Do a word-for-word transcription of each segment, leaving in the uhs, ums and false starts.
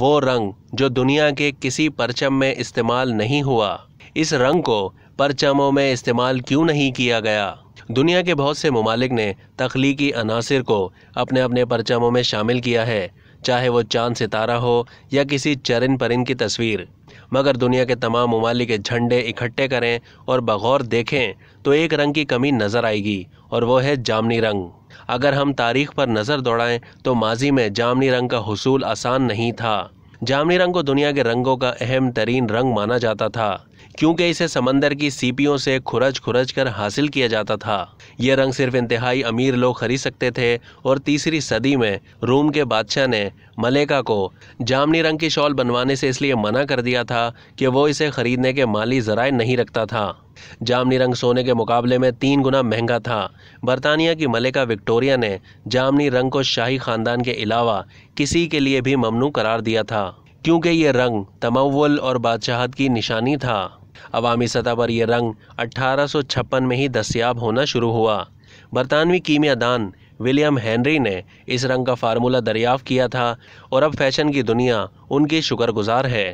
वो रंग जो दुनिया के किसी परचम में इस्तेमाल नहीं हुआ। इस रंग को परचमों में इस्तेमाल क्यों नहीं किया गया? दुनिया के बहुत से ममालिक ने तख्लीकी अनासिर को अपने अपने परचमों में शामिल किया है, चाहे वो चांद सितारा हो या किसी चरिन परिन की तस्वीर। मगर दुनिया के तमाम ममालिक के झंडे इकट्ठे करें और बगौर देखें तो एक रंग की कमी नज़र आएगी, और वो है जामनी रंग। अगर हम तारीख पर नज़र दौड़ाएं तो माजी में जामनी रंग का हुसूल आसान नहीं था। जामनी रंग को दुनिया के रंगों का अहम तरीन रंग माना जाता था, क्योंकि इसे समंदर की सीपियों से खुरच खुरच कर हासिल किया जाता था। यह रंग सिर्फ इंतहाई अमीर लोग खरीद सकते थे, और तीसरी सदी में रोम के बादशाह ने मलेका को जामनी रंग की शॉल बनवाने से इसलिए मना कर दिया था कि वो इसे खरीदने के माली जराए नहीं रखता था। जामनी रंग सोने के मुकाबले में तीन गुना महंगा था। बरतानिया की मलेका विक्टोरिया ने जामनी रंग को शाही खानदान के अलावा किसी के लिए भी ममनू करार दिया था, क्योंकि यह रंग तमव्वुल और बादशाहत की निशानी था। अवामी सतह पर यह रंग अट्ठारह सौ छप्पन में ही दस्तियाब होना शुरू हुआ। बरतानवी कीमियादान विलियम हेनरी ने इस रंग का फार्मूला दरियाफ़्त किया था, और अब फैशन की दुनिया उनकी शुक्रगुजार है।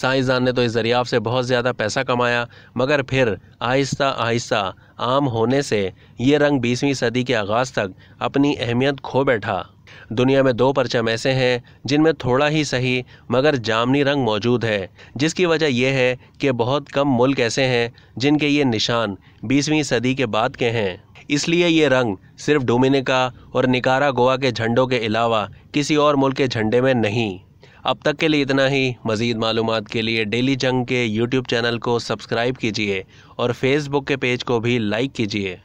साइंसदान ने तो इस दरियाफ़्त से बहुत ज़्यादा पैसा कमाया, मगर फिर आहिस्ता आहिस्ता आम होने से ये रंग बीसवीं सदी के आगाज़ तक अपनी अहमियत खो बैठा। दुनिया में दो परचम ऐसे हैं जिनमें थोड़ा ही सही मगर जामनी रंग मौजूद है, जिसकी वजह यह है कि बहुत कम मुल्क ऐसे हैं जिनके ये निशान बीसवीं सदी के बाद के हैं। इसलिए ये रंग सिर्फ डोमिनिका और निकारागुआ के झंडों के अलावा किसी और मुल्क के झंडे में नहीं। अब तक के लिए इतना ही। मज़ीद मालूमात के लिए डेली जंग के यूट्यूब चैनल को सब्सक्राइब कीजिए और फेसबुक के पेज को भी लाइक कीजिए।